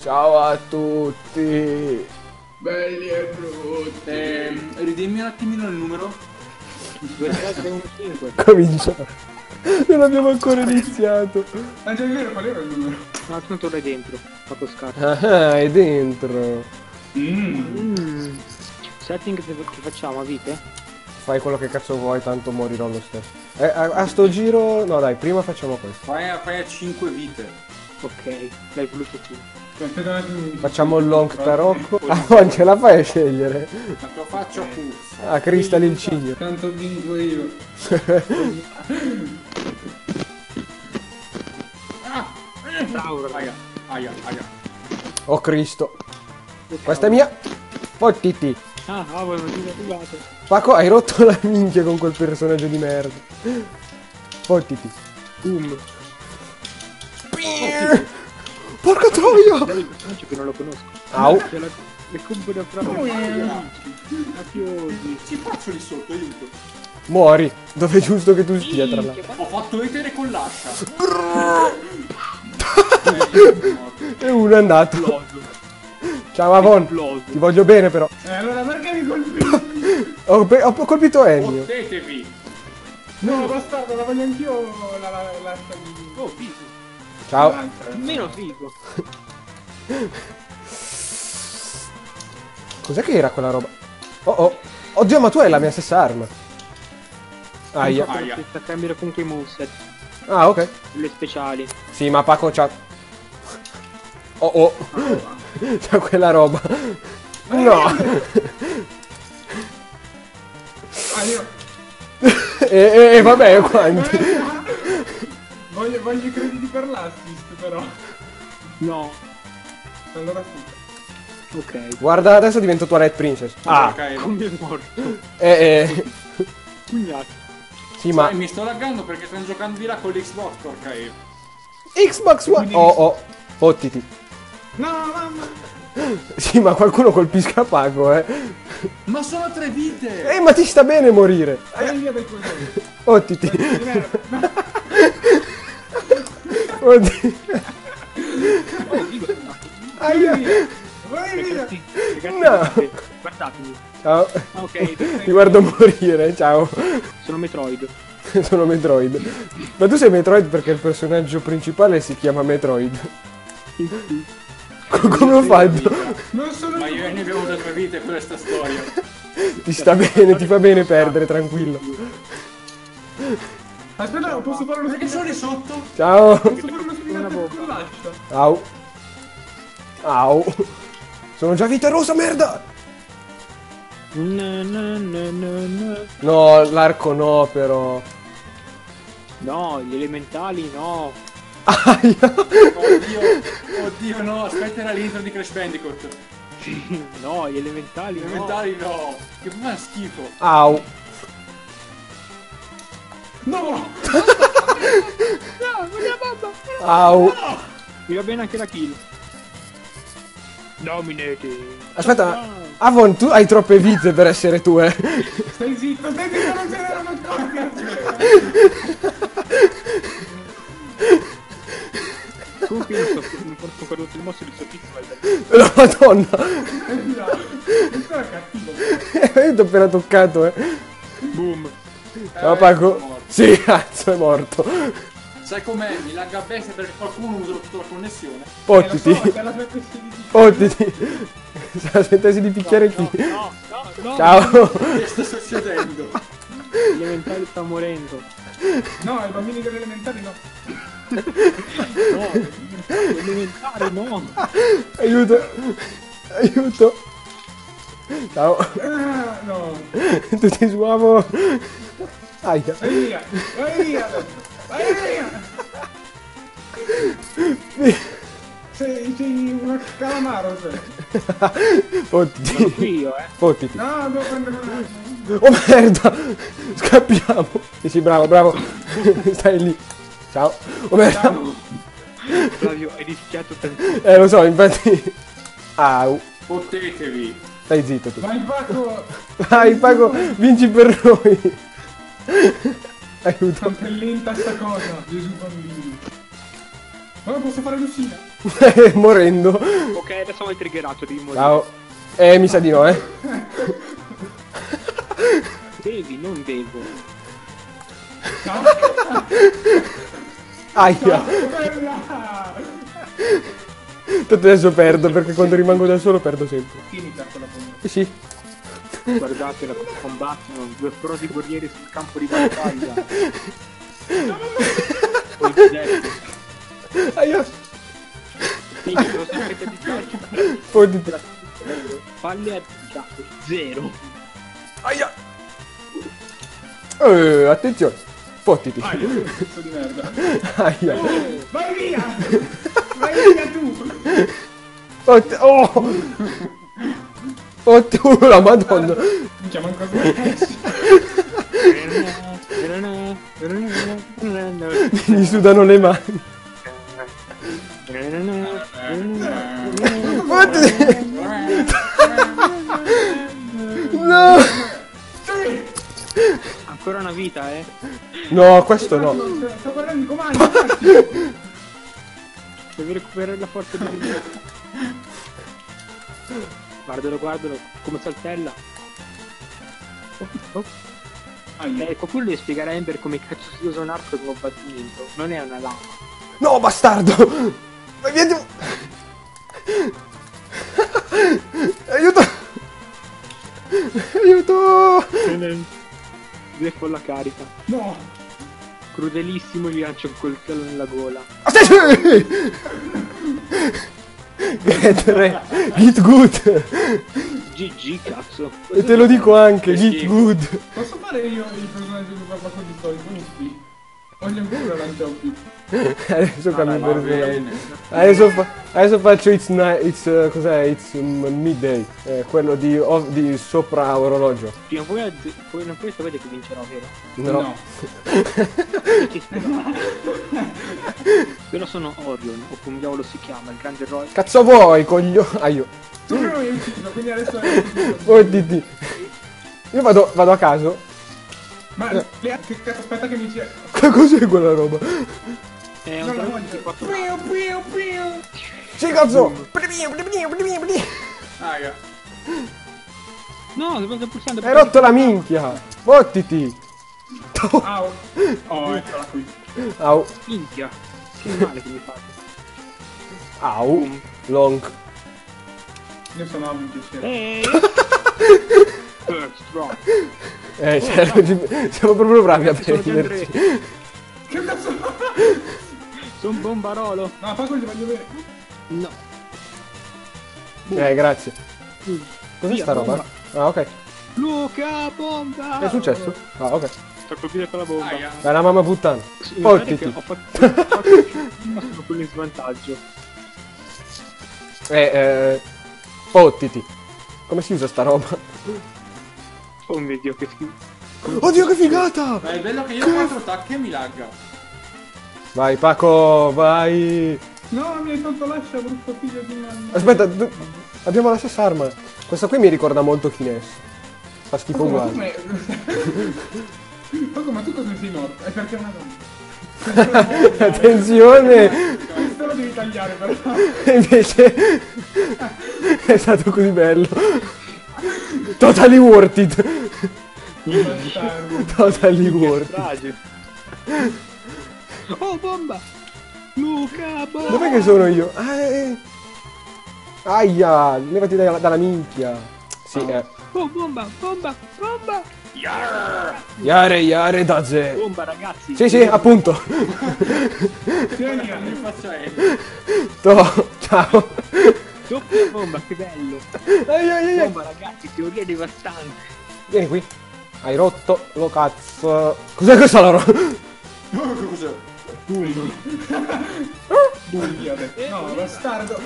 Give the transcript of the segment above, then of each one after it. Ciao a tutti! Belli e brutti! Ridimmi un attimino il numero. 2, 3, 4, 5. Comincia! Non abbiamo ancora iniziato! Ma già è vero, qual era il numero? No, tanto l'è dentro, fatto scatto. Ah, è dentro! Setting che facciamo a vite? Fai quello che cazzo vuoi, tanto morirò lo stesso. A sto giro... No dai, prima facciamo questo. Fai a 5 vite. Ok, l'hai voluto tu. Facciamo il long tarocco. Ah, non ce la fai a scegliere. Ma lo faccio tu. Ah, Crystal il cigno. Tanto vinco io. Tauro, raga. Aia. Oh Cristo. Questa è mia. Fottiti. Ah, vuoi venire privato. Paco, hai rotto la minchia con quel personaggio di merda. Fottiti. Porca troia! È un personaggio che non lo conosco. Au! Le combo da mafiosi. Ci faccio lì sotto, aiuto. Muori, dove è giusto che tu stia tra l'altro. Ho fatto etere con l'ascia. E uno è andato. Ciao Avon, ti voglio bene però. Allora perché mi colpite? Ho colpito Ennio. Fottetevi. No, bastardo, la voglio anch'io la stagione. Oh, figo. Ciao. Meno figo. Cos'è che era quella roba? Oh. Oddio, ma tu hai la mia stessa arma. Aia. Sta cambiare comunque i moveset. Ah, ok. Le speciali. Sì, ma Paco c'ha... Oh. C'ha quella roba. No. E vabbè, quanti... Voglio i crediti per l'assist però. No. Allora sì. Ok. Guarda, adesso divento Twilight Princess. Ah, come è morto. Cugnato. Sì, ma... mi sto laggando perché sto giocando di là con l'Xbox, porca e. Xbox One! Oh. Fottiti. No, mamma! Sì, ma qualcuno colpisca Paco, eh. Ma sono 3 vite! Ma ti sta bene morire! Vai via dai coglioni. Fottiti. Oddio. Vai via. No. Guardatemi. Ciao. Ok. Ti guardo morire, ciao. Sono Metroid. Ma tu sei Metroid perché il personaggio principale si chiama Metroid. Come ho fatto? Non sono. Ma io e ne abbiamo da 3 vite per questa storia. Ti sta bene, ti fa bene perdere, tranquillo. Aspetta, posso fare uno spinaccio? Perché sono lì sotto? Ciao! Posso fare uno spinaccio con l'ascia? Au! Sono già vita rosa, merda! No, l'arco no, però... No, gli elementali no! Aia! Oddio no, aspetta era l'intro di Crash Bandicoot! No, gli elementali no! Che prima è schifo! Au! No! No, voglio la bomba! Au! No! Mi va bene anche la kill. Dominati! Aspetta, no. Avon, tu hai troppe vite per essere tu, eh! Stai zitto, non c'è la macchina! Comunque io non posso fare tutto il mosso di sottizio. La madonna! Questo era cattivo! Io ti ho appena toccato, eh! Boom! Ciao Paco! Sì, cazzo, è morto. Sai com'è? Mi lagga bestia perché qualcuno usa tutta la connessione. Fottiti. Fottiti. Se la sentessi di picchiare chi? No. Ciao. Che sta succedendo? Gli elementari sta morendo. No, i bambini con gli elementari no. No, gli elementari no. Aiuto. Ciao. No. Tu ti suavo. Aia. Vai via! Sei un calamaro, sei! Fottiti! Fottiti! No, devo prendere un... Oh merda! Scappiamo! Sì, bravo! Stai lì! Ciao! Oh merda! Flavio, hai rischiato tantissimo! Lo so, infatti... Au! Fottetevi! Stai zitto tu! Vai Paco! Vinci per noi! Aiuto. Quanto è lenta sta cosa, Gesù bambino. Ma posso fare Lucina? Morendo. Ok, adesso mi hai triggerato, devi morire. Ciao. Mi sa di no, eh. Bevi, non bevo. Aia. Tanto adesso perdo, perché quando rimango da solo perdo sempre. Finita quella bomba. Sì. Guardate, la combattono due prosi guerrieri sul campo di battaglia. Aia. Quindi sono sempre capitati. Falli a zero. Aia. Attenzione. Fottiti. Aia, pezzo di merda. Aia. Oh, vai via. Vai via tu. Oh. Oddio, la madonna! Diciamo ancora gli sudano le mani. No! Ancora una vita, eh? No, questo no! Sto guardando i comandi! Devi recuperare la forza di vita. Guardalo, guardalo, come saltella. Oh. Qualcuno deve spiegare a Ember come cazzo si usa un arco di combattimento. Non è una lama. No, bastardo! Ma vieni... Aiuto! Aiuto! Due con la carica. No! Crudelissimo, gli lancio col coltello nella gola. Ah, sì! Git good. GG cazzo. E te lo dico anche, git good. Posso fare io il personaggio che fa qualcosa di storico? Voglio ancora lanciare un pip. Adesso cambio personaggio. Adesso faccio it's midday, quello di sopra orologio. Prima voi non puoi sapere che vincerò, vero? No. Però sono Orion, o come diavolo si chiama, il grande eroe. Cazzo vuoi, coglione? Aio. Quindi adesso è... Oh DD. Io vado a caso. Ma che cazzo, aspetta che mi c'è. Cos'è quella roba? Non la voglio. Piu piu. Sì cazzo. Raga. No, devo pulsando. Hai rotto la minchia. Fottiti. Au. Oh, eccola qui. Au. Minchia. Che male che mi fate. Au. Long. Io sono un piacere. Strong. Siamo proprio bravi a prenderci. Che cazzo? Sono un bombarolo. No, fa quello che voglio vedere. No. Grazie. Cos'è sta bomba. Roba? Ah, ok. Luca, bomba! Che è successo? Ah, ok. Sto colpire con la bomba. Dai, la mamma puttana. Portiti. Ho fatto quello in svantaggio. Fottiti. Come si usa sta roba? Oh mio dio, che schifo. Oddio, che figata! Ma è bello che io ho 4 attacchi e mi lagga. Vai Paco, vai! No, mi hai tolto l'ascia, brutto figlio di merda. Aspetta, abbiamo la stessa arma. Questa qui mi ricorda molto Kines. Fa schifo uguale. Paco, ma tu come sei morto? È perché è una donna. Attenzione! Questo lo devi tagliare però. Invece... è stato così bello. Totally worth it. Totally worth it. Oh bomba! Luca bomba! Dov'è che sono io? Aia! Levati dalla minchia! Sì, oh. Oh bomba! Bomba! Bomba! Yare yare da ze! Bomba ragazzi! Sì sì, appunto! Ciao! Doppia bomba, che bello! Bomba ragazzi, teoria devastante! Vieni qui! Hai rotto lo cazzo! Cos'è questa la roba? No, che cos'è? Dulli! Dulli, vabbè! No, bastardo!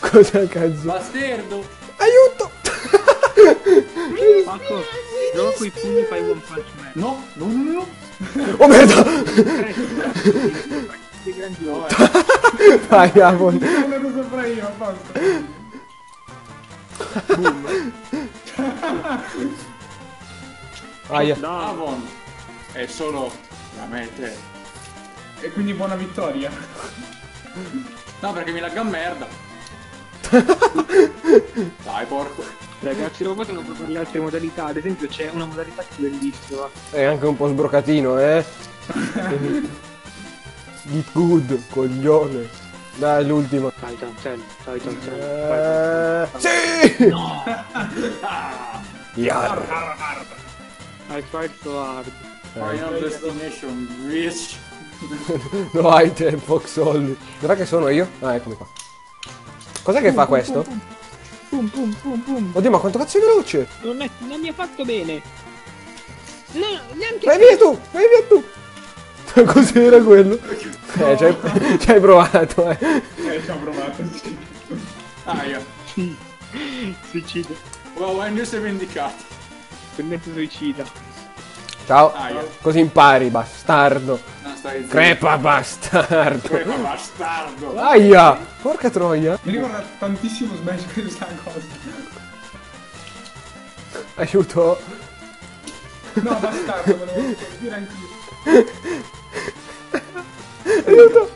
Cos'è cazzo? Bastardo! Aiuto! Paco, dopo quei pugni fai one punch man! No, no! Oh merda! Sei grandioso! Vai, Avon! Non lo sopra io, apposta! Boom! Aia! Avon! È solo la mete! E quindi buona vittoria! No, perché mi lagga merda. Dai, porco. Ragazzi, lo potranno proprio le altre modalità. Ad esempio c'è una modalità che è bellissima. È anche un po' sbrocatino, eh. Git good, coglione. Dai, l'ultima. Titan 10. Sì! No! Yar. I tried so hard. Final destination, bitch. No hai tempo, Xolli. Dov'è che sono io? Ah, eccomi qua. Cos'è che fa questo? Pum pum pum pum. Oddio, ma quanto cazzo è veloce? Non mi ha fatto bene. No, neanche. Vai via tu! Vai via tu! Cos'era quello? No. Ci hai provato, eh. Ci ho provato. Ah, io. Suicida. Wow, Andrew si è vendicato. Prendete suicida. Ciao. Ah, così impari, bastardo. No, crepa bastardo. Crepa bastardo. Aia. Porca troia. Mi ricorda tantissimo Smash questa cosa. Aiuto. No, bastardo, me lo voglio dire anch'io. Aiuto!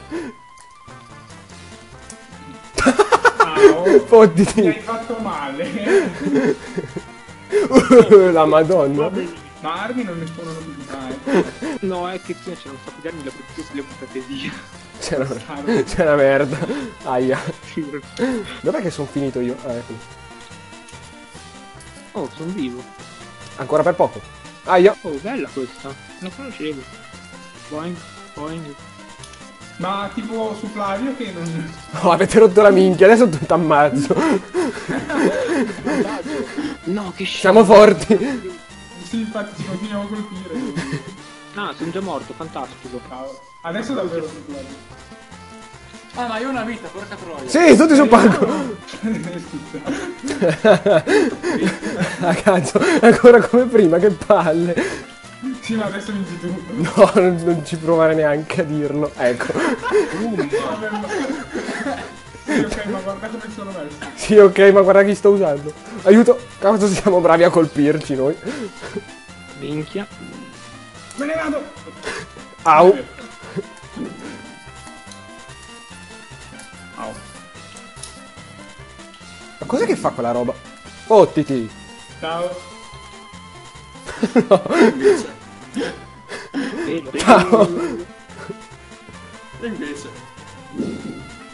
Fottiti! Mi hai fatto male! La madonna! Ma armi non ne spawnano più mai! No, è che c'era un sacco di armi, le ho buttate via! C'è la merda! Aia! Dov'è che sono finito io? Ah, ecco! Oh, sono vivo! Ancora per poco! Aia! Oh, bella questa! Non conoscevo! Boing, boing! Ma tipo su Flavio che non... Oh, avete rotto la minchia, adesso t'ammazzo! No, che scemo! Siamo forti! Sì, infatti ci continuiamo a colpire! Ah, sono già morto, fantastico! Ciao. Adesso davvero su Flavio! Ah, ma io ho una vita, porca troia! Sì, tutti sul palco! Ah, cazzo, ancora come prima, che palle! Sì, ma adesso vinci tu! No, non ci provare neanche a dirlo, ecco! Sì, ok, ma guarda come sono messo! Sì, ok, ma guarda chi sto usando! Aiuto! Cazzo, siamo bravi a colpirci noi! Minchia! Me ne vado! Au! Ma cos'è che fa quella roba? Fottiti! Ciao! No! Ciao! Invece!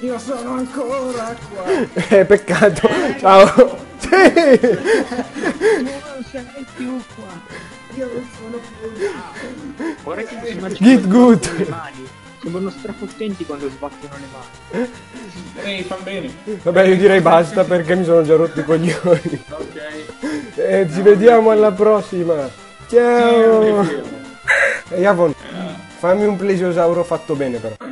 Io sono ancora qua! Peccato! Ciao! Sì! Non sei più qua! Io non sono più qua! Ora che Git good! Sembrano strafottenti quando sbattono le mani. Ehi, fan bene. Vabbè, io direi basta perché mi sono già rotto i coglioni. Ok. E ci vediamo alla prossima. Ciao. Ehi, Avon, fammi un plesiosauro fatto bene però.